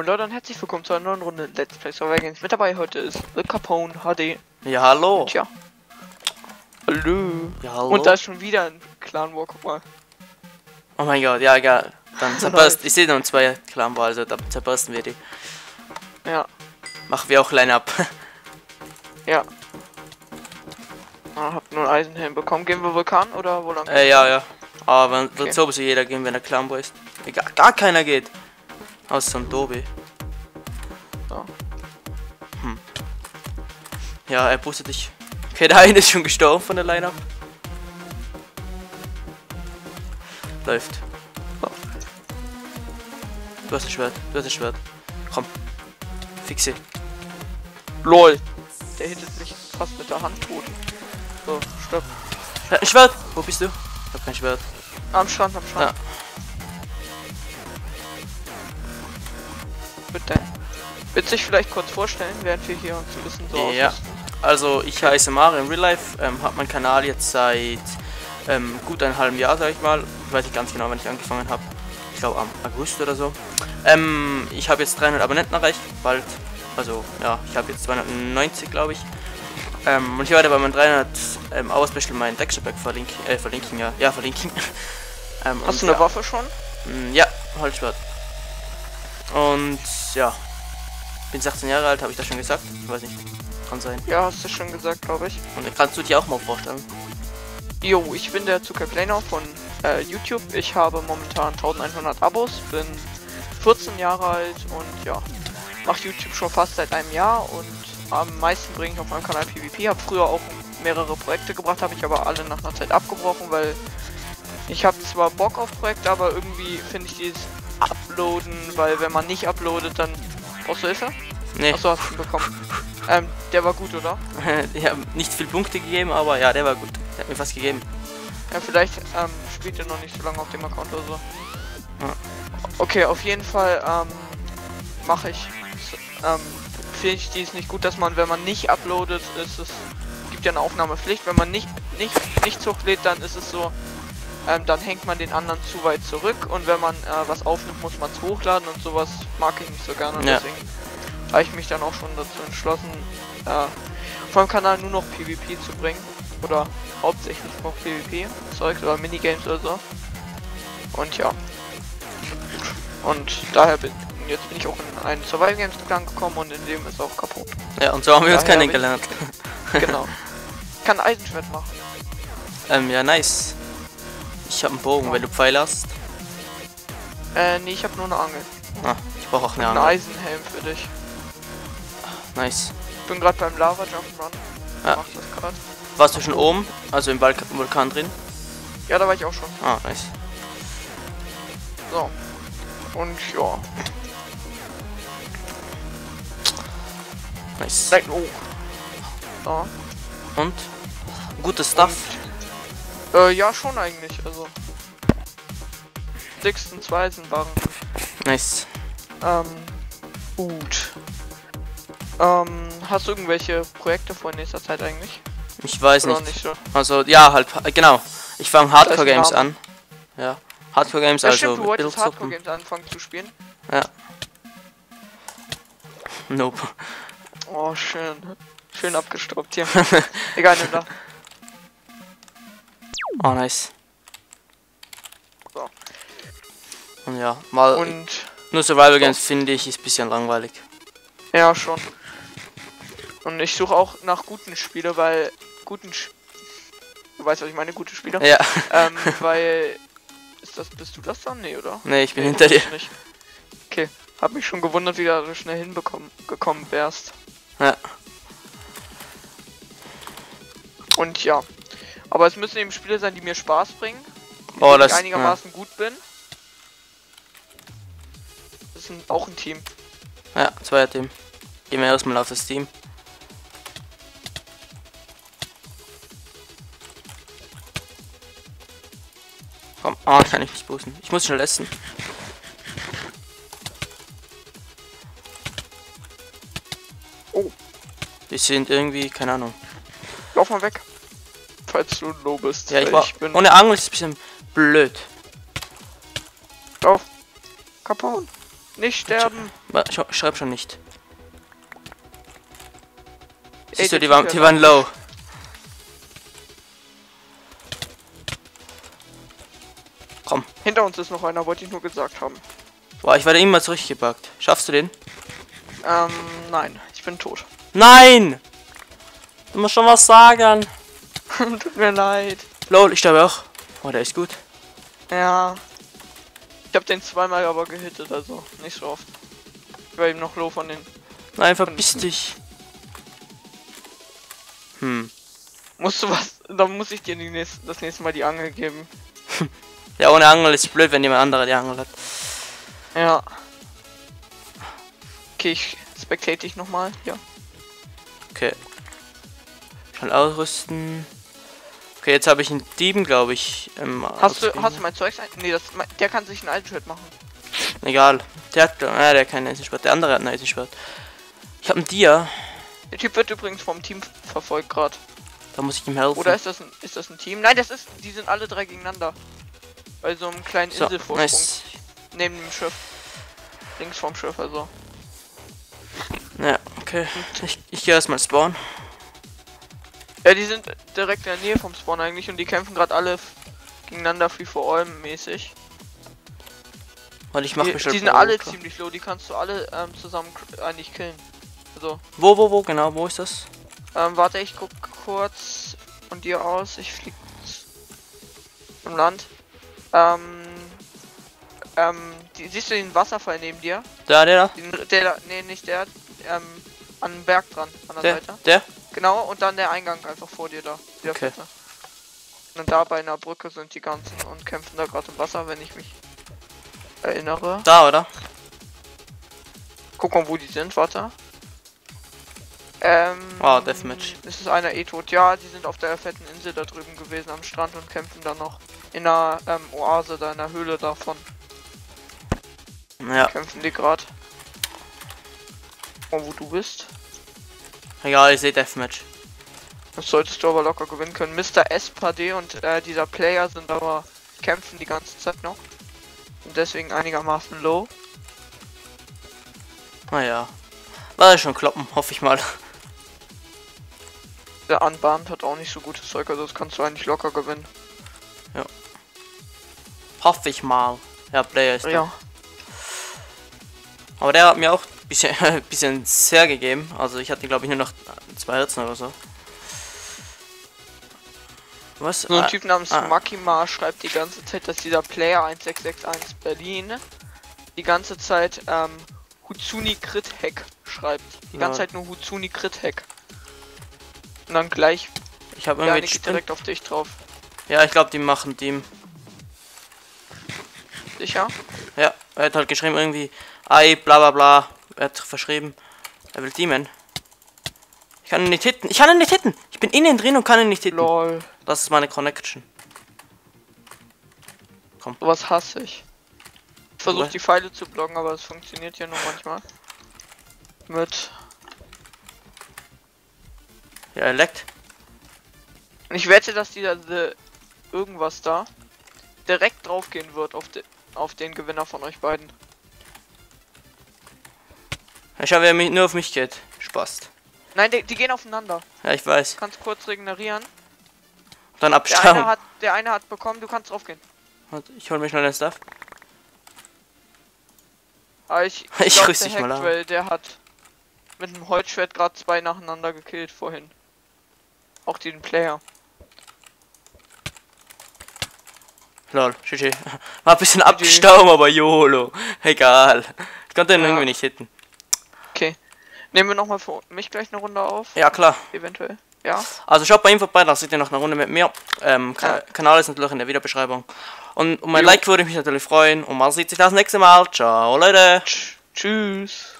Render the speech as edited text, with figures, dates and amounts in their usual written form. Moin Leute und herzlich willkommen zu einer neuen Runde Let's Play Survival Games. Mit dabei heute ist The Capone HD. Ja, hallo. Tja. Hallo. Ja, hallo. Und da ist schon wieder ein Clan War, guck mal. Oh mein Gott, ja egal. Dann zerbersten, ich sehe noch zwei Clan War, also da zerbersten wir die. Ja. Machen wir auch Line Up. Ja. Ah, hab nur einen Eisenhelm bekommen. Gehen wir Vulkan oder wo lang? Ja. Aber wird sowieso jeder gehen, wenn er Clan War ist. Egal, gar keiner geht. Aus dem Dobi. So. Hm. Ja, er boostet dich. Okay, der eine ist schon gestorben von der Line-Up. Läuft. Oh. Du hast ein Schwert. Komm. Fixe. LOL. Der hittet mich fast mit der Hand tot. So, stopp. Er hat ein Schwert. Wo bist du? Ich hab kein Schwert. Am Strand. Ja. Willst du dich vielleicht kurz vorstellen, während wir hier uns ein bisschen so ausrüsten? Also ich heiße Mario im Real Life, habe meinen Kanal jetzt seit gut einem halben Jahr, sag ich mal. Ich weiß nicht ganz genau, wann ich angefangen habe. Ich glaube am August oder so. Ich habe jetzt 300 Abonnenten erreicht, bald. Also ja, ich habe jetzt 290, glaube ich. Und ich werde bei meinen 300 Ausbüscheln meinen Deckshop-Pack verlinken. Hast du eine Waffe schon? Ja, Holzschwert. Und ja, bin 18 Jahre alt, habe ich das schon gesagt? Ich weiß nicht, kann sein. Ja, hast du schon gesagt, glaube ich. Und dann kannst du dir auch mal vorstellen. Jo, ich bin der Czukay von YouTube. Ich habe momentan 1100 Abos, bin 14 Jahre alt und ja, mache YouTube schon fast seit einem Jahr und am meisten bringe ich auf meinem Kanal PvP. Habe früher auch mehrere Projekte gebracht, habe ich aber alle nach einer Zeit abgebrochen, weil ich habe zwar Bock auf Projekte, aber irgendwie finde ich dieses Uploaden, weil wenn man nicht uploadet, dann... Brauchst du Hilfe? Nee. Achso, hast du ihn bekommen. Der war gut, oder? Ich habe nicht viel Punkte gegeben, aber ja, der war gut. Der hat mir was gegeben. Ja, vielleicht spielt er noch nicht so lange auf dem Account oder so. Ja. Okay, auf jeden Fall mache ich... Finde ich dies nicht gut, dass man, wenn man nicht uploadet, gibt ja eine Aufnahmepflicht. Wenn man nicht hochlädt, dann ist es so... dann hängt man den anderen zu weit zurück und wenn man was aufnimmt, muss man es hochladen und sowas mag ich nicht so gerne und ja. Deswegen habe ich mich dann auch schon dazu entschlossen, vom Kanal nur noch PvP zu bringen oder hauptsächlich noch PvP Zeugs oder Minigames oder so und ja und daher bin ich auch in einen Survival Games Clan gekommen und in dem ist auch kaputt. Ja und so haben wir uns keinen gelernt. Genau. Ich kann Eisenschwert machen. Ja nice. Ich habe einen Bogen, ja. Wenn du Pfeile hast. Nee, ich habe nur eine Angel. Ah, ich brauche auch eine Angel. Ein Eisenhelm für dich. Nice. Ich bin gerade beim Lava Jump Run. Ja. Mach das grad. Warst du schon oben? Also im Vulkan drin? Ja, da war ich auch schon. Ah, nice. So. Und ja. Nice. Oh. So. Und? Gutes Stuff. Ja, schon eigentlich, also. Dicksten zwei Eisenbarren. Nice. Gut. Hast du irgendwelche Projekte vor in nächster Zeit eigentlich? Ich weiß oder nicht. Also, ja, halt, genau. Ich fange Hardcore-Games an. Ja. Hardcore-Games, ja, also. Du wolltest Hardcore-Games anfangen zu spielen? Ja. Nope. Oh, schön. Schön abgestaubt hier. Egal, nimm da. Oh, nice. So. Und ja, mal. Und nur Survival Games finde ich ist ein bisschen langweilig. Ja, schon. Und ich suche auch nach guten Spielen, weil. Du weißt, was ich meine, gute Spieler? Ja. Weil. Bist du das dann? Nee, oder? Nee, ich bin hinter dir. Nicht. Okay, hab mich schon gewundert, wie du so schnell gekommen wärst. Ja. Und ja. Aber es müssen eben Spiele sein, die mir Spaß bringen, oh, dass ich einigermaßen gut bin. Das ist auch ein Team. Ja, zweier Team. Gehen wir erstmal auf das Team. Komm, ah, kann ich nicht boosten. Ich muss schnell essen. Oh. Die sind irgendwie, keine Ahnung. Lauf mal weg. Falls du low bist. Ja, ich bin ohne Angel ist ein bisschen blöd. Auf. Capone. Nicht sterben. Ich schreib schon nicht. Siehst du, die waren low. Komm. Hinter uns ist noch einer, wollte ich nur gesagt haben. Boah, ich werde immer zurückgebackt. Schaffst du den? Nein. Ich bin tot. Nein! Du musst schon was sagen. Tut mir leid. Lol, ich sterbe auch. Oh, der ist gut. Ja. Ich hab den zweimal aber gehittet, also nicht so oft. Ich war eben noch low von den... Nein, verpiss dich. Hm. Musst du was... Dann muss ich dir das nächste Mal die Angel geben. Ja, ohne Angel ist blöd, wenn jemand anderer die Angel hat. Ja. Okay, ich spectate dich nochmal, ja. Okay. Schon ausrüsten. Okay, jetzt habe ich einen Dieben, glaube ich. Hast du mein Zeugs? Nee, der kann sich ein Eisenschwert machen. Egal. Der hat kein Eisenschwert. Der andere hat ein Eisenschwert. Ich habe einen Dia. Der Typ wird übrigens vom Team verfolgt gerade. Da muss ich ihm helfen. Oder ist das ein Team? Nein, die sind alle drei gegeneinander. Bei so einem kleinen Inselvorsprung. Nice. Neben dem Schiff. Links vom Schiff, also. Ja, okay. Ich gehe erstmal spawnen. Ja, die sind direkt in der Nähe vom Spawn eigentlich und die kämpfen gerade alle gegeneinander Free for All mäßig. Und ich mache mich schon. Die sind alle ziemlich low, die kannst du alle zusammen eigentlich killen. Also. Wo, genau, wo ist das? Warte, ich guck kurz von dir aus, ich flieg im Land. Siehst du den Wasserfall neben dir? Der da? Nee, nicht der, an den Berg dran, an der Seite. Der? Genau, und dann der Eingang einfach vor dir da. Okay. Und da bei einer Brücke sind die ganzen und kämpfen da gerade im Wasser, wenn ich mich erinnere. Da, oder? Guck mal, wo die sind, warte. Ah, Deathmatch. Ist es einer tot? Ja, die sind auf der fetten Insel da drüben gewesen am Strand und kämpfen dann noch in einer Oase, da in der Höhle davon. Ja. Kämpfen die gerade. Und wo du bist? Egal, ich sehe Deathmatch. Das solltest du aber locker gewinnen können. Mr. SPD und dieser Player sind aber... kämpfen die ganze Zeit noch. Und deswegen einigermaßen low. Naja. War ja schon kloppen, hoffe ich mal. Der Unbound hat auch nicht so gutes Zeug, also das kannst du eigentlich locker gewinnen. Ja. Hoffe ich mal. Ja, Player ist ja. Aber der hat mir auch... bisschen sehr gegeben, also ich hatte glaube ich nur noch 2 Herzen oder so. Was? So ein Typ namens Makima schreibt die ganze Zeit, dass dieser Player 1661 Berlin die ganze Zeit Huzuni Crit Hack schreibt. Die ganze Zeit nur Huzuni Crit Hack. Und dann gleich. Ich habe irgendwie direkt auf dich drauf. Ja, ich glaube die machen Team. Sicher? Ja, er hat halt geschrieben irgendwie Ei, bla bla bla. Er hat verschrieben. Er will Demon. Ich kann ihn nicht hitten. Ich kann ihn nicht hitten. Ich bin innen drin und kann ihn nicht hitten. Lol. Das ist meine Connection. Komm. Was hasse ich. Ich versuche die Pfeile zu blocken, aber es funktioniert ja nur manchmal. Ja, er leckt. Und ich wette, dass dieser irgendwas da direkt drauf gehen wird auf den Gewinner von euch beiden. Ich habe ja nur auf mich geht. Spaß. Nein, die gehen aufeinander. Ja, ich weiß. Du kannst kurz regenerieren. Und dann abstauben. Der eine hat bekommen, du kannst drauf gehen. Ich hol mich noch den Stuff. Aber ich rüste dich mal an. Weil der hat mit dem Holzschwert gerade 2 nacheinander gekillt vorhin. Auch den Player. Lol, GG. War ein bisschen abgestauben, aber YOLO. Egal. Ich konnte ihn irgendwie nicht hitten. Okay. Nehmen wir nochmal für mich gleich eine Runde auf? Ja, klar. Eventuell. Ja. Also schaut bei ihm vorbei, da seht ihr noch eine Runde mit mir. Kanal ist natürlich in der Videobeschreibung. Und um ein Like würde ich mich natürlich freuen. Und man sieht sich das nächste Mal. Ciao, Leute. Tschüss.